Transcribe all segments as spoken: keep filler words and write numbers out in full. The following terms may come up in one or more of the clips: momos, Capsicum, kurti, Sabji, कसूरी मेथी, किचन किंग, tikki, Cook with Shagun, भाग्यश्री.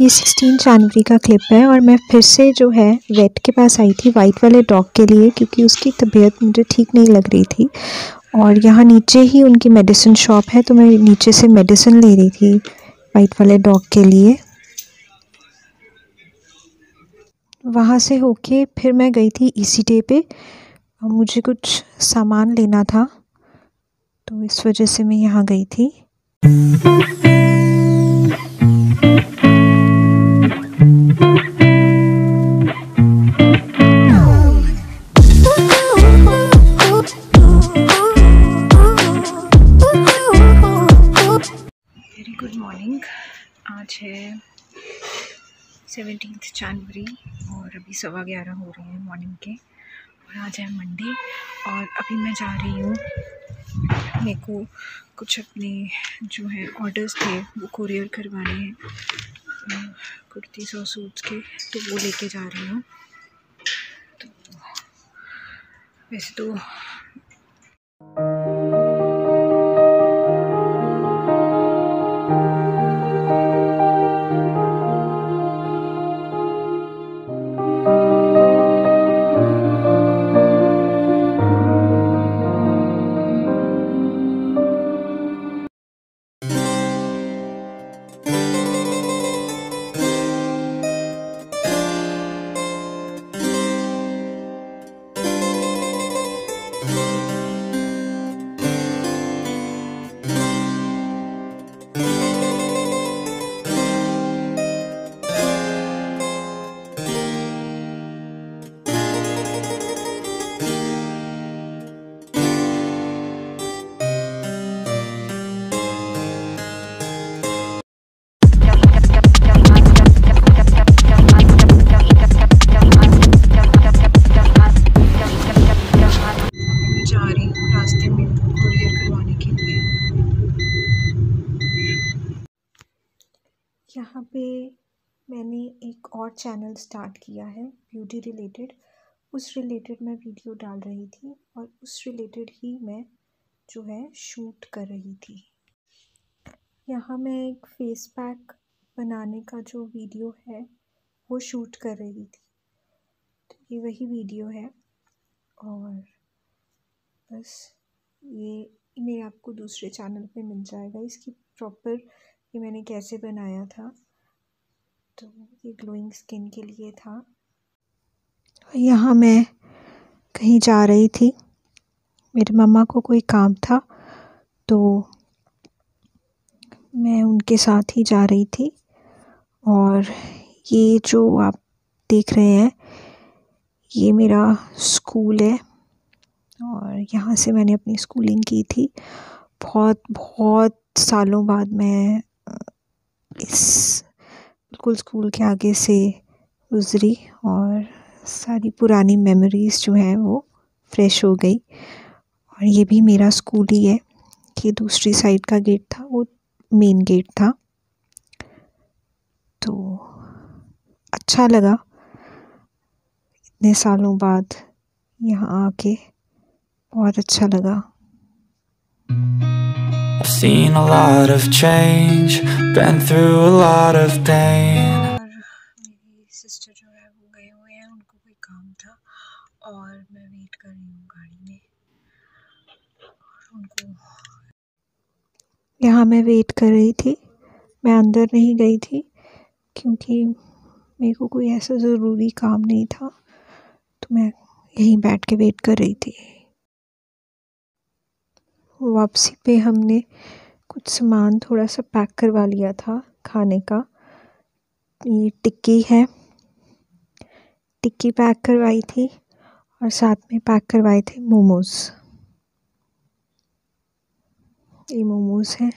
ये सोलह जनवरी का क्लिप है और मैं फिर से जो है वेट के पास आई थी वाइट वाले डॉग के लिए, क्योंकि उसकी तबीयत मुझे ठीक नहीं लग रही थी। और यहाँ नीचे ही उनकी मेडिसिन शॉप है, तो मैं नीचे से मेडिसिन ले रही थी वाइट वाले डॉग के लिए। वहाँ से होके फिर मैं गई थी इसी डे पे, और मुझे कुछ सामान लेना था तो इस वजह से मैं यहाँ गई थी। आज है सत्रह जनवरी और अभी सवा ग्यारह हो रहे हैं मॉर्निंग के, और आज है मंडे। और अभी मैं जा रही हूँ, मेरे को कुछ अपने जो है ऑर्डर्स थे वो कुरियर करवाने हैं कुर्तीज़ और सूट्स के, तो वो लेके जा रही हूँ। तो वैसे तो यहाँ पे मैंने एक और चैनल स्टार्ट किया है ब्यूटी रिलेटेड, उस रिलेटेड मैं वीडियो डाल रही थी और उस रिलेटेड ही मैं जो है शूट कर रही थी। यहाँ मैं एक फेस पैक बनाने का जो वीडियो है वो शूट कर रही थी, तो ये वही वीडियो है। और बस ये मेरे आपको दूसरे चैनल पे मिल जाएगा, इसकी प्रॉपर ये मैंने कैसे बनाया था, तो ये ग्लोइंग स्किन के लिए था। यहाँ मैं कहीं जा रही थी, मेरे मम्मा को कोई काम था तो मैं उनके साथ ही जा रही थी। और ये जो आप देख रहे हैं ये मेरा स्कूल है, और यहाँ से मैंने अपनी स्कूलिंग की थी। बहुत बहुत सालों बाद मैं इस बिल्कुल स्कूल के आगे से गुजरी और सारी पुरानी मेमोरीज़ जो हैं वो फ्रेश हो गई। और ये भी मेरा स्कूल ही है, ये दूसरी साइड का गेट था, वो मेन गेट था। तो अच्छा लगा इतने सालों बाद यहाँ आके, बहुत अच्छा लगा। I've seen a lot of change, been through a lot of pain. मेरी सिस्टर जो है वो गए हुए हैं, उनको कोई काम था और मैं वेट कर रही हूँ गाड़ी में उनको। यहाँ मैं वेट कर रही थी, मैं अंदर नहीं गई थी क्योंकि मेरे को कोई ऐसा ज़रूरी काम नहीं था, तो मैं यहीं बैठ के वेट कर रही थी। वापसी पे हमने कुछ सामान थोड़ा सा पैक करवा लिया था खाने का। ये टिक्की है, टिक्की पैक करवाई थी और साथ में पैक करवाए थे मोमोज। ये मोमोज हैं,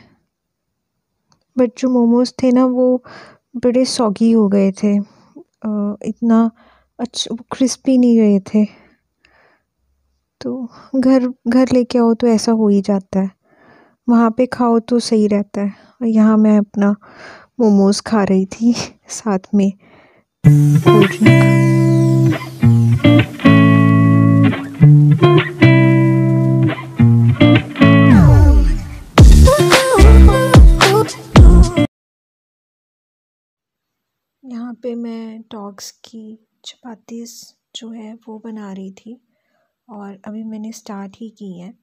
बट जो मोमोज थे ना वो बड़े सॉगी हो गए थे, इतना अच्छा क्रिस्पी नहीं रहे थे। तो घर घर लेके आओ तो ऐसा हो ही जाता है, वहाँ पे खाओ तो सही रहता है। और यहाँ मैं अपना मोमोज़ खा रही थी साथ में, यहाँ पे मैं डॉग्स की चपातीस जो है वो बना रही थी और अभी मैंने स्टार्ट ही की है।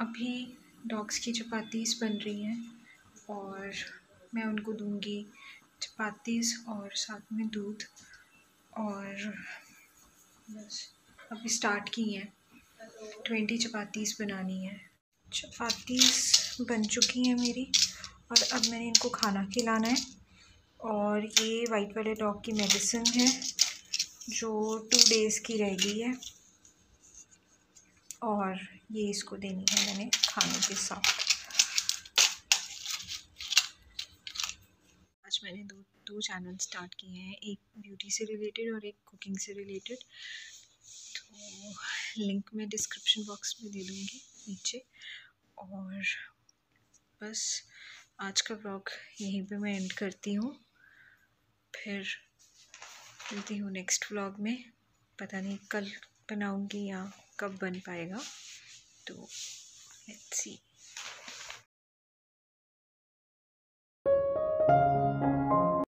अभी डॉग्स की चपातीस बन रही हैं और मैं उनको दूंगी चपातीस और साथ में दूध और बस अभी स्टार्ट की है। ट्वेंटी चपातीस बनानी है। चपातीस बन चुकी हैं मेरी और अब मैंने इनको खाना खिलाना है। और ये वाइट वाले डॉग की मेडिसिन है जो टू डेज़ की रह गई है और ये इसको देनी है मैंने खाने के साथ। मैंने दो दो चैनल स्टार्ट किए हैं, एक ब्यूटी से रिलेटेड और एक कुकिंग से रिलेटेड। तो लिंक मैं डिस्क्रिप्शन बॉक्स में दे दूँगी नीचे। और बस आज का व्लॉग यहीं पे मैं एंड करती हूँ। फिर मिलती हूँ नेक्स्ट व्लॉग में। पता नहीं कल बनाऊँगी या कब बन पाएगा, तो लेट्स सी।